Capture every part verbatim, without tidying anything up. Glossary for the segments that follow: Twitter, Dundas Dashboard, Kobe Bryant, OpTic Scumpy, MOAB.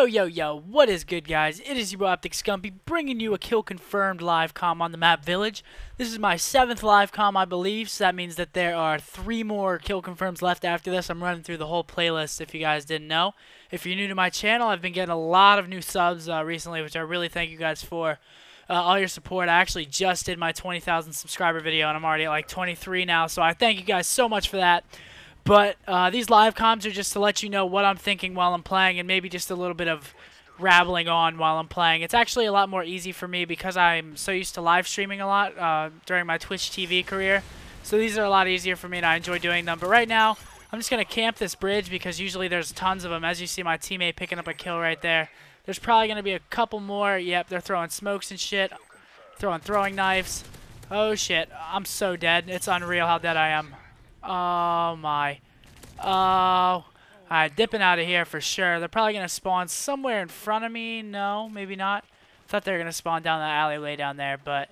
Yo, yo, yo, what is good, guys? It is your OpTic Scumpy bringing you a kill confirmed live comm on the map Village. This is my seventh live comm, I believe, so that means that there are three more kill confirms left after this. I'm running through the whole playlist if you guys didn't know. If you're new to my channel, I've been getting a lot of new subs uh, recently, which I really thank you guys for. Uh, all your support. I actually just did my twenty thousand subscriber video, and I'm already at like twenty-three now, so I thank you guys so much for that. But uh, these live comms are just to let you know what I'm thinking while I'm playing and maybe just a little bit of rabbling on while I'm playing. It's actually a lot more easy for me because I'm so used to live streaming a lot uh, during my Twitch T V career. So these are a lot easier for me and I enjoy doing them. But right now, I'm just going to camp this bridge because usually there's tons of them. As you see, my teammate picking up a kill right there. There's probably going to be a couple more. Yep, they're throwing smokes and shit. Throwing throwing knives. Oh, shit. I'm so dead. It's unreal how dead I am. Oh my. Oh. Alright, dipping out of here for sure. They're probably going to spawn somewhere in front of me. No, maybe not. Thought they were going to spawn down the alleyway down there, but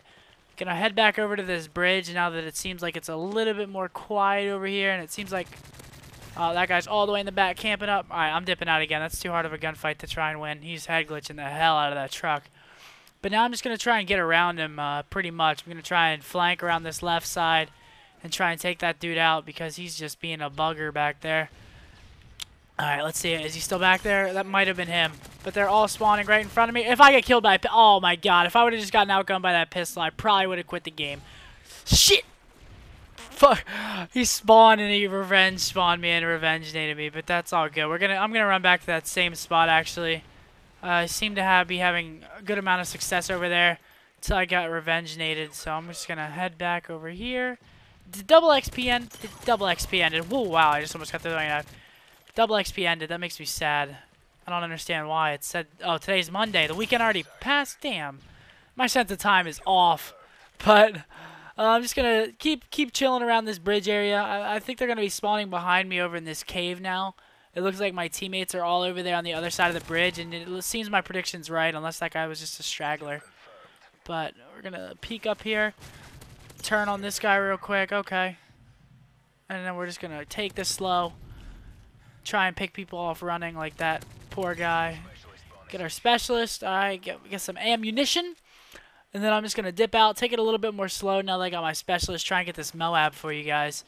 going to head back over to this bridge now that it seems like it's a little bit more quiet over here, and it seems like uh, that guy's all the way in the back camping up. Alright, I'm dipping out again. That's too hard of a gunfight to try and win. He's head glitching the hell out of that truck. But now I'm just going to try and get around him uh, pretty much. I'm going to try and flank around this left side and try and take that dude out because he's just being a bugger back there. Alright, let's see. Is he still back there? That might have been him. But they're all spawning right in front of me. If I get killed by... Oh, my God. If I would have just gotten outgunned by that pistol, I probably would have quit the game. Shit! Fuck. He spawned and he revenge spawned me and revenge naded me. But that's all good. We're gonna. I'm going to run back to that same spot, actually. Uh, I seem to have be having a good amount of success over there until I got revenge naded. So I'm just going to head back over here. Double X P end. Double X P ended. Whoa, wow, I just almost got the throwing knife. Double X P ended. That makes me sad. I don't understand why. It said, oh, today's Monday. The weekend already passed. Damn. My sense of time is off. But uh, I'm just going to keep keep chilling around this bridge area. I, I think they're going to be spawning behind me over in this cave now. It looks like my teammates are all over there on the other side of the bridge. And it seems my prediction's right, unless that guy was just a straggler. But we're going to peek up here. Turn on this guy real quick, okay. And then we're just gonna take this slow. Try and pick people off running like that poor guy. Get our specialist, alright, get, get some ammunition. And then I'm just gonna dip out, take it a little bit more slow now that I got my specialist, try and get this M O A B for you guys.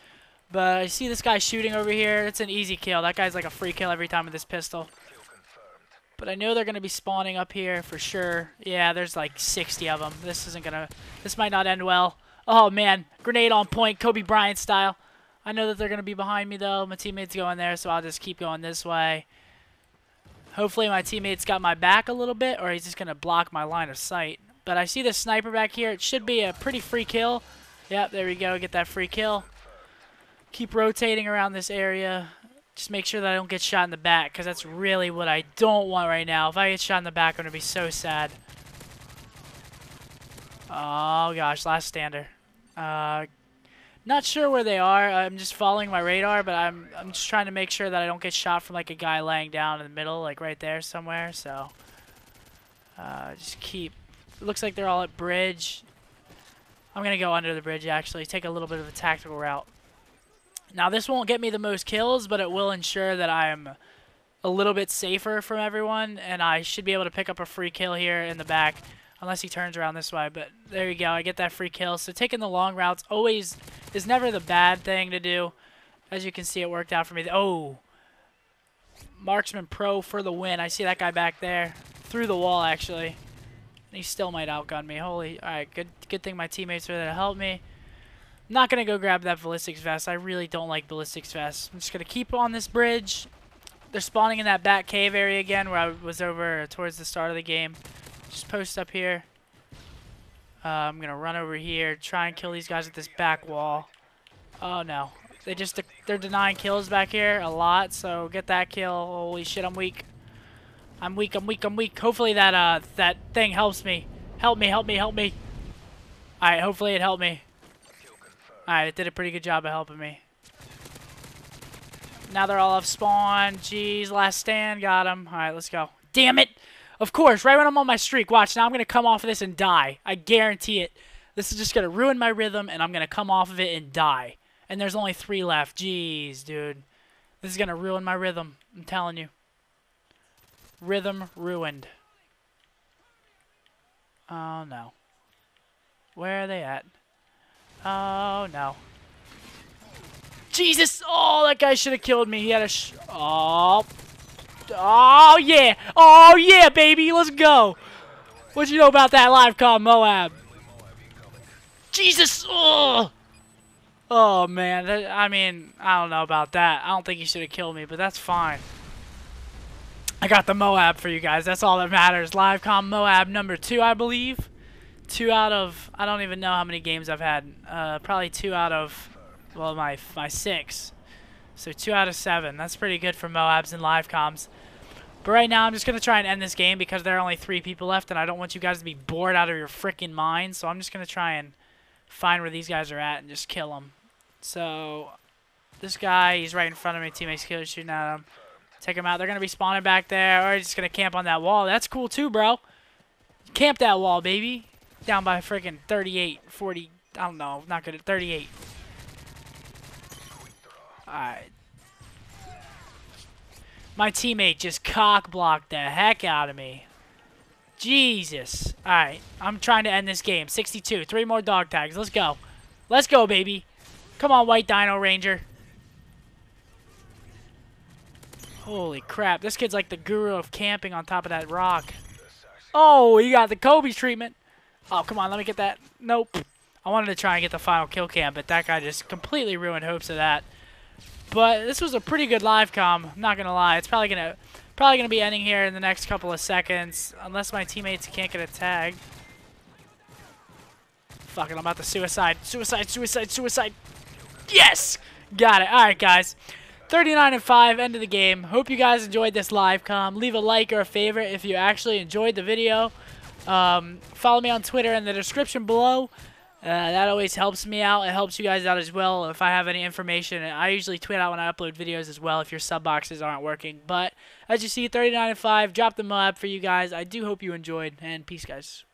But I see this guy shooting over here, it's an easy kill. That guy's like a free kill every time with this pistol. But I know they're going to be spawning up here for sure. Yeah, there's like sixty of them. This isn't going to, this might not end well. Oh, man. Grenade on point. Kobe Bryant style. I know that they're going to be behind me, though. My teammates go in there, so I'll just keep going this way. Hopefully my teammate's got my back a little bit, or he's just going to block my line of sight. But I see this sniper back here. It should be a pretty free kill. Yep, there we go. Get that free kill. Keep rotating around this area. Just make sure that I don't get shot in the back, because that's really what I don't want right now. If I get shot in the back, I'm going to be so sad. Oh, gosh. Last stander. Uh, not sure where they are. I'm just following my radar, but I'm I'm just trying to make sure that I don't get shot from like a guy laying down in the middle, like right there somewhere. So, uh, just keep. It looks like they're all at bridge. I'm gonna go under the bridge actually. Take a little bit of a tactical route. Now this won't get me the most kills, but it will ensure that I'm a little bit safer from everyone, and I should be able to pick up a free kill here in the back. Unless he turns around this way, but there you go. I get that free kill. So taking the long routes always is never the bad thing to do. As you can see, it worked out for me. Oh, Marksman Pro for the win. I see that guy back there through the wall, actually. And he still might outgun me. Holy, all right, good, good thing my teammates were there to help me. I'm not going to go grab that ballistics vest. I really don't like ballistics vests. I'm just going to keep on this bridge. They're spawning in that back cave area again where I was over towards the start of the game. Just post up here. Uh, I'm going to run over here. Try and kill these guys at this back wall. Oh, no. They just de they're denying kills back here a lot, so get that kill. Holy shit, I'm weak. I'm weak, I'm weak, I'm weak. Hopefully that uh that thing helps me. Help me, help me, help me. All right, hopefully it helped me. All right, it did a pretty good job of helping me. Now they're all off spawn. Jeez, last stand. Got him. All right, let's go. Damn it. Of course, right when I'm on my streak, watch, now I'm going to come off of this and die. I guarantee it. This is just going to ruin my rhythm, and I'm going to come off of it and die. And there's only three left. Jeez, dude. This is going to ruin my rhythm. I'm telling you. Rhythm ruined. Oh, no. Where are they at? Oh, no. Jesus! Oh, that guy should have killed me. He had a sh... Oh. Oh, yeah. Oh, yeah, baby. Let's go. What you know about that live call, Moab? Jesus! Oh! Oh, man. That, I mean, I don't know about that. I don't think he should have killed me, but that's fine. I got the Moab for you guys. That's all that matters. Live com Moab number two, I believe. Two out of... I don't even know how many games I've had. Uh, probably two out of... Well, my my six. So two out of seven. That's pretty good for Moabs and live comms. But right now, I'm just going to try and end this game because there are only three people left, and I don't want you guys to be bored out of your freaking minds. So I'm just going to try and find where these guys are at and just kill them. So this guy, he's right in front of me. Teammates kill shooting at him. Take him out. They're going to be spawning back there, or just going to camp on that wall. That's cool too, bro. Camp that wall, baby. Down by freaking thirty-eight, forty. I don't know. Not good at thirty-eight. Alright. My teammate just cock-blocked the heck out of me. Jesus. Alright. I'm trying to end this game. sixty-two. Three more dog tags. Let's go. Let's go, baby. Come on, White Dino Ranger. Holy crap. This kid's like the guru of camping on top of that rock. Oh, he got the Kobe treatment. Oh, come on. Let me get that. Nope. I wanted to try and get the final kill cam, but that guy just completely ruined hopes of that. But this was a pretty good live com. I'm not gonna lie. It's probably gonna probably gonna be ending here in the next couple of seconds, unless my teammates can't get a tag. Fuck it, I'm about to suicide, suicide, suicide, suicide. Yes, got it. All right, guys. thirty-nine and five, end of the game. Hope you guys enjoyed this live com. Leave a like or a favorite if you actually enjoyed the video. Um, follow me on Twitter in the description below. Uh, that always helps me out. It helps you guys out as well if I have any information. I usually tweet out when I upload videos as well if your sub boxes aren't working. But as you see, thirty-nine and five, drop the Moab for you guys. I do hope you enjoyed, and peace, guys.